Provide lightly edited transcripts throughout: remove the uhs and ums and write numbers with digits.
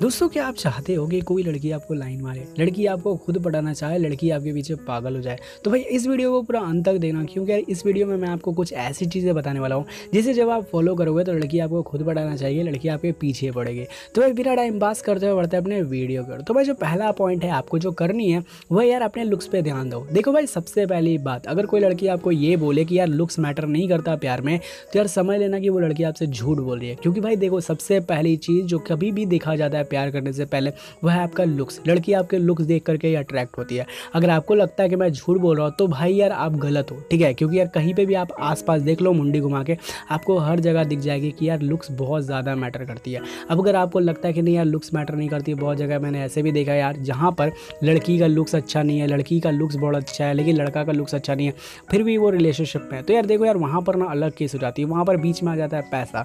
दोस्तों, क्या आप चाहते होगे कोई लड़की आपको लाइन मारे, लड़की आपको खुद पटाना चाहे, लड़की आपके पीछे पागल हो जाए? तो भाई इस वीडियो को पूरा अंत तक देखना, क्योंकि इस वीडियो में मैं आपको कुछ ऐसी चीज़ें बताने वाला हूँ जिसे जब आप फॉलो करोगे तो लड़की आपको खुद पटाना चाहिए, लड़की आपके पीछे पड़ेगी। तो भाई बिना टाइम पास करते हुए बढ़ते अपने वीडियो कर। तो भाई जो पहला पॉइंट है आपको जो करनी है वह यार अपने लुक्स पर ध्यान दो। देखो भाई सबसे पहली बात, अगर कोई लड़की आपको ये बोले कि यार लुक्स मैटर नहीं करता प्यार में, तो यार समझ लेना कि वो लड़की आपसे झूठ बोल रही है। क्योंकि भाई देखो सबसे पहली चीज़ जो कभी भी देखा जाता है प्यार करने से पहले वह है आपका लुक्स। लड़की आपके लुक्स देख करके ही अट्रैक्ट होती है। अगर आपको लगता है कि मैं झूठ बोल रहा हूँ तो भाई यार आप गलत हो, ठीक है? क्योंकि यार कहीं पे भी आप आसपास देख लो मुंडी घुमा के, आपको हर जगह दिख जाएगी कि यार लुक्स बहुत ज़्यादा मैटर करती है। अब अगर आपको लगता है कि नहीं यार लुक्स मैटर नहीं करती, बहुत जगह मैंने ऐसे भी देखा यार जहाँ पर लड़की का लुक्स अच्छा नहीं है, लड़की का लुक्स बहुत अच्छा है लेकिन लड़का का लुक्स अच्छा नहीं है, फिर भी वो रिलेशनशिप में है। तो यार देखो यार वहाँ पर ना अलग केस हो जाती है, वहाँ पर बीच में आ जाता है पैसा।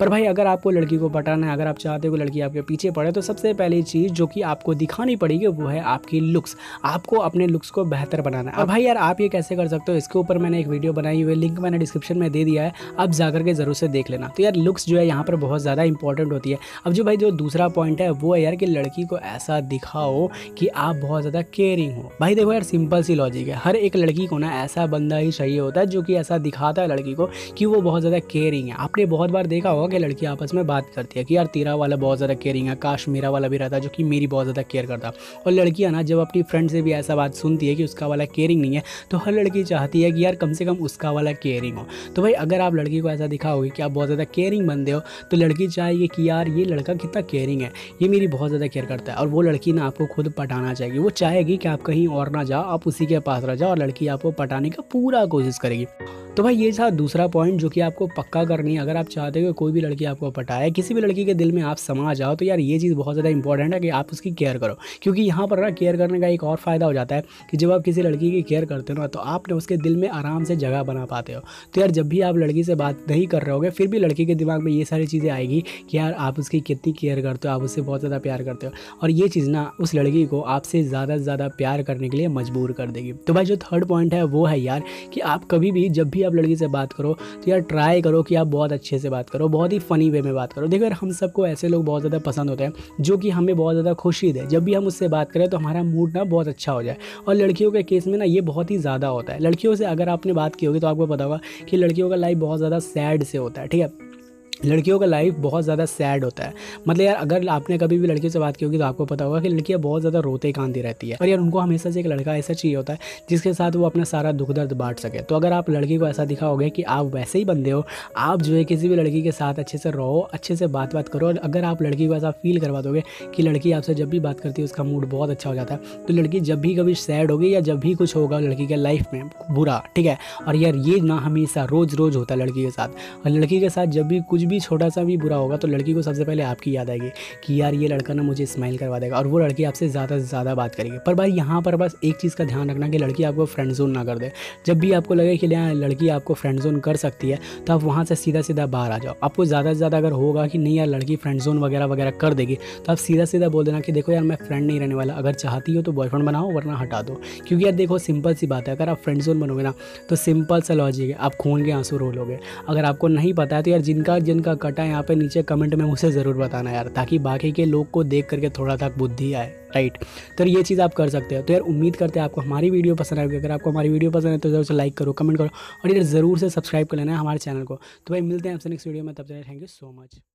पर भाई अगर आपको लड़की को पटाना है, अगर आप चाहते हो लड़की आपके पीछे पड़े, तो सबसे पहली चीज़ जो कि आपको दिखानी पड़ेगी वो है आपकी लुक्स। आपको अपने लुक्स को बेहतर बनाना है। और भाई यार आप ये कैसे कर सकते हो, इसके ऊपर मैंने एक वीडियो बनाई हुई है, लिंक मैंने डिस्क्रिप्शन में दे दिया है, आप जाकर के ज़रूर से देख लेना। तो यार लुक्स जो है यहाँ पर बहुत ज़्यादा इंपॉर्टेंट होती है। अब जो भाई जो दूसरा पॉइंट है वो है यार कि लड़की को ऐसा दिखाओ कि आप बहुत ज़्यादा केयरिंग हो। भाई देखो यार सिंपल सी लॉजिक है, हर एक लड़की को ना ऐसा बंदा ही चाहिए होता है जो कि ऐसा दिखाता है लड़की को कि वो बहुत ज़्यादा केयरिंग है। आपने बहुत बार देखा होगा कि लड़की आपस में बात करती है कि यार तेरा वाला बहुत ज़्यादा केयरिंग है, काश मेरा वाला भी रहता जो कि मेरी बहुत ज़्यादा केयर करता। और लड़कियां ना जब अपनी फ्रेंड से भी ऐसा बात सुनती है कि उसका वाला केयरिंग नहीं है, तो हर लड़की चाहती है कि यार कम से कम उसका वाला केयरिंग हो। तो भाई अगर आप लड़की को ऐसा दिखाओगे कि आप बहुत ज़्यादा केयरिंग बनते हो, तो लड़की चाहेगी कि यार ये लड़का कितना केयरिंग है, ये मेरी बहुत ज़्यादा केयर करता है। और वो लड़की ना आपको खुद पटाना चाहिए, वो चाहेगी कि आप कहीं और ना जाओ, आप उसी के पास रह जाओ, और लड़की आपको पटाने का पूरा कोशिश करेगी। तो भाई ये था दूसरा पॉइंट जो कि आपको पक्का करनी है अगर आप चाहते हो कोई भी लड़की आपको पटाए, किसी भी लड़की के दिल में आप समा जाओ। तो यार ये चीज़ बहुत ज़्यादा इंपॉर्टेंट है कि आप उसकी केयर करो, क्योंकि यहाँ पर ना केयर करने का एक और फ़ायदा हो जाता है कि जब आप किसी लड़की की केयर करते हो ना, तो आप उसके दिल में आराम से जगह बना पाते हो। तो यार जब भी आप लड़की से बात नहीं कर रहे होगे, फिर भी लड़की के दिमाग में ये सारी चीज़ें आएगी कि यार आप उसकी कितनी केयर करते हो, आप उससे बहुत ज़्यादा प्यार करते हो, और ये चीज़ ना उस लड़की को आपसे ज़्यादा से ज़्यादा प्यार करने के लिए मजबूर कर देगी। तो भाई जो थर्ड पॉइंट है वो है यार कि आप कभी भी जब भी आप लड़की से बात करो तो यार ट्राई करो कि आप बहुत अच्छे से बात करो, बहुत ही फ़नी वे में बात करो। देखो यार हम सबको ऐसे लोग बहुत ज़्यादा पसंद होते हैं जो कि हमें बहुत ज़्यादा खुशी दे, जब भी हम उससे बात करें तो हमारा मूड ना बहुत अच्छा हो जाए। और लड़कियों के केस में ना ये बहुत ही ज़्यादा होता है। लड़कियों से अगर आपने बात की होगी तो आपको पता होगा कि लड़कियों का लाइफ बहुत ज़्यादा सैड से होता है, ठीक है? लड़कियों का लाइफ बहुत ज़्यादा सैड होता है। मतलब यार अगर आपने कभी भी लड़कियों से बात की होगी तो आपको पता होगा कि लड़कियाँ बहुत ज़्यादा रोते कांदी रहती है, और यार उनको हमेशा से एक लड़का ऐसा चाहिए होता है जिसके साथ वो अपना सारा दुख दर्द बांट सके। तो अगर आप लड़की को ऐसा दिखाओगे कि आप वैसे ही बंदे हो, आप जो है किसी भी लड़की के साथ अच्छे से रहो, अच्छे से बात करो, और अगर आप लड़की को ऐसा फील करवा दोगे कि लड़की आपसे जब भी बात करती है उसका मूड बहुत अच्छा हो जाता है, तो लड़की जब भी कभी सैड होगी या जब भी कुछ होगा लड़की के लाइफ में बुरा, ठीक है? और यार ये ना हमेशा रोज़ रोज़ होता है लड़की के साथ। और लड़की के साथ जब भी कुछ भी छोटा सा भी बुरा होगा तो लड़की को सबसे पहले आपकी याद आएगी कि यार ये लड़का ना मुझे स्माइल करवा देगा, और वो लड़की आपसे ज़्यादा से ज़्यादा बात करेगी। पर भाई यहाँ पर बस एक चीज़ का ध्यान रखना कि लड़की आपको फ्रेंड जोन ना कर दे। जब भी आपको लगे कि लड़की आपको फ्रेंड जोन कर सकती है तो आप वहाँ से सीधा सीधा बाहर आ जाओ। आपको ज़्यादा से ज़्यादा अगर होगा कि नहीं यार लड़की फ्रेंड जोन वगैरह वगैरह कर देगी, तो आप सीधा सीधा बोल देना कि देखो यार मैं फ्रेंड नहीं रहने वाला, अगर चाहती हो तो बॉयफ्रेंड बनाओ वरना हटा दो। क्योंकि यार देखो सिंपल सी बात है, अगर आप फ्रेंड जोन बनोगे ना तो सिंपल सा लॉजिक है, आप खून के आंसू रो लोगे। अगर आपको नहीं पता है तो यार जिनका कटा है यहाँ पे नीचे कमेंट में मुझे ज़रूर बताना यार, ताकि बाकी के लोग को देख करके थोड़ा सा बुद्धि आए, राइट? तो ये चीज़ आप कर सकते हो। तो यार उम्मीद करते हैं आपको हमारी वीडियो पसंद आएगी। अगर आपको हमारी वीडियो पसंद है तो ज़रूर से लाइक करो, कमेंट करो, और यार ज़रूर से सब्सक्राइब कर लेना है हमारे चैनल को। तो भाई मिलते हैं आपसे नेक्स्ट वीडियो में, तब तक थैंक यू सो मच।